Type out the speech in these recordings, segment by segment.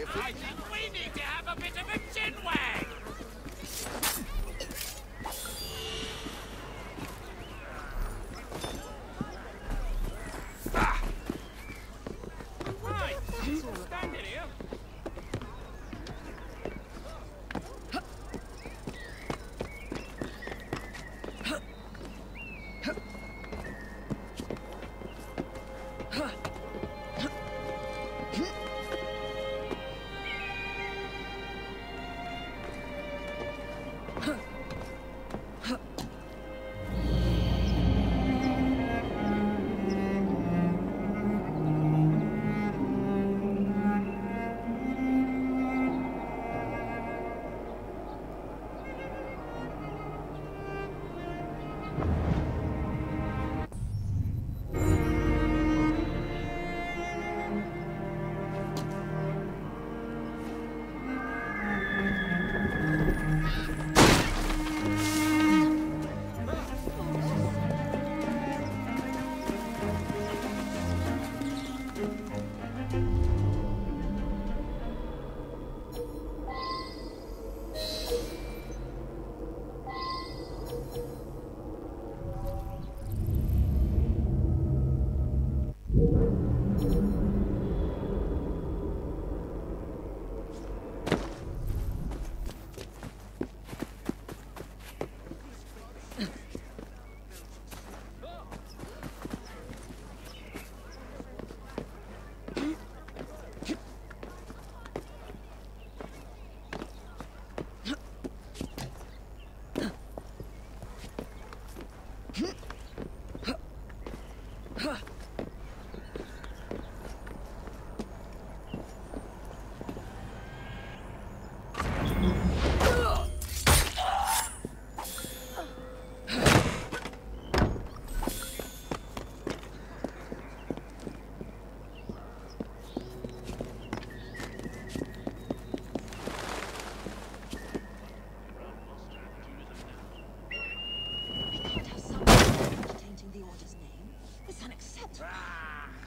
if I think we need to have a bit of a chin wag.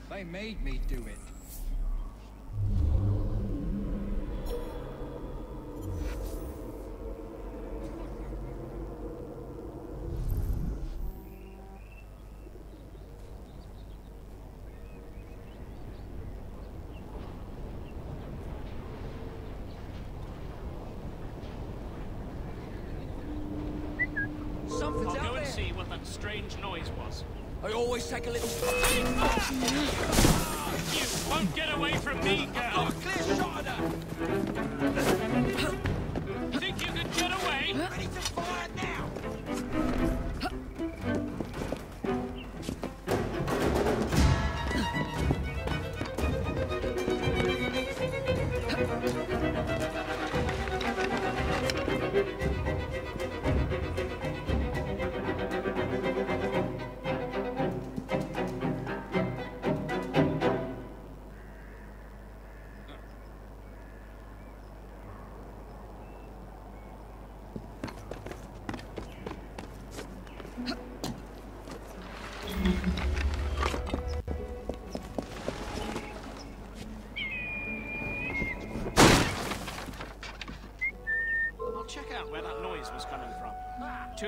They made me do it. Something's out there. I'll go and see what that strange noise was. I always take a little... You won't get away from me, girl! I've got a clear shot at her! Think you could get away? Ready to fire now!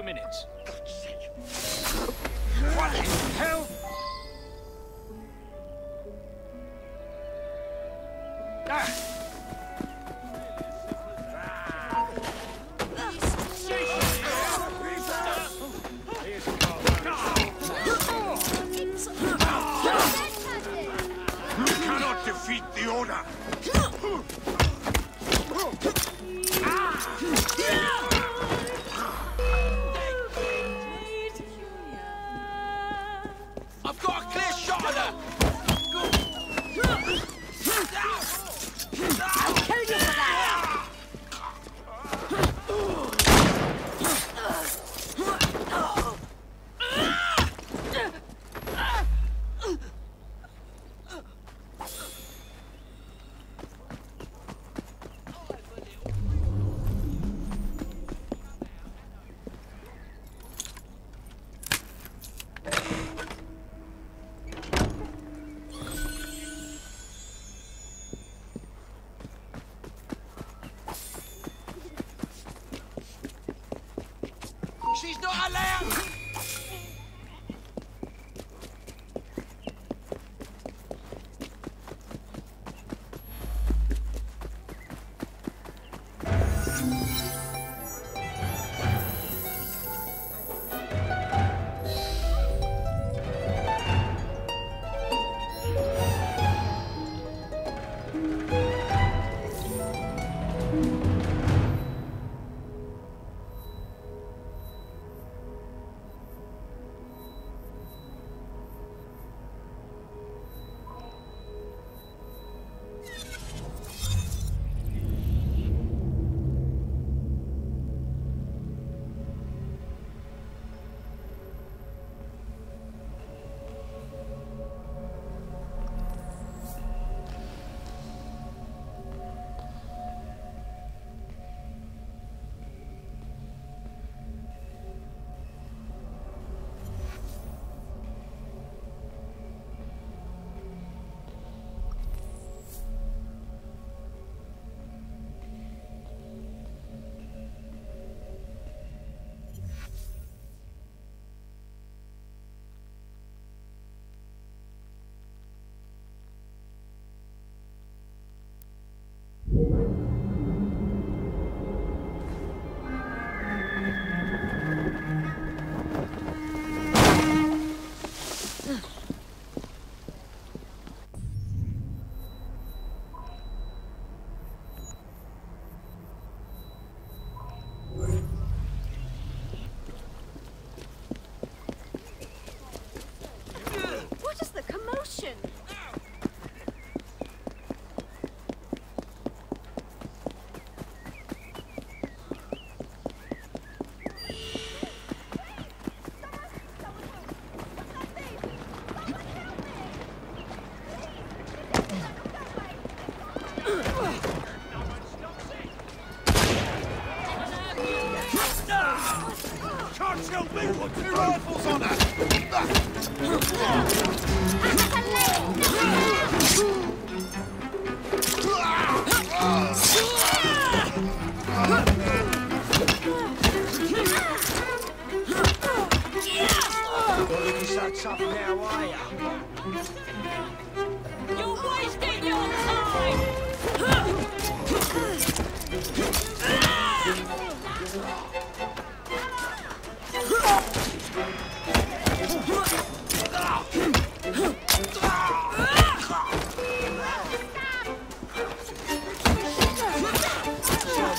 Minutes. What in the hell? You cannot defeat the order. She's not allowed!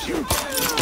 You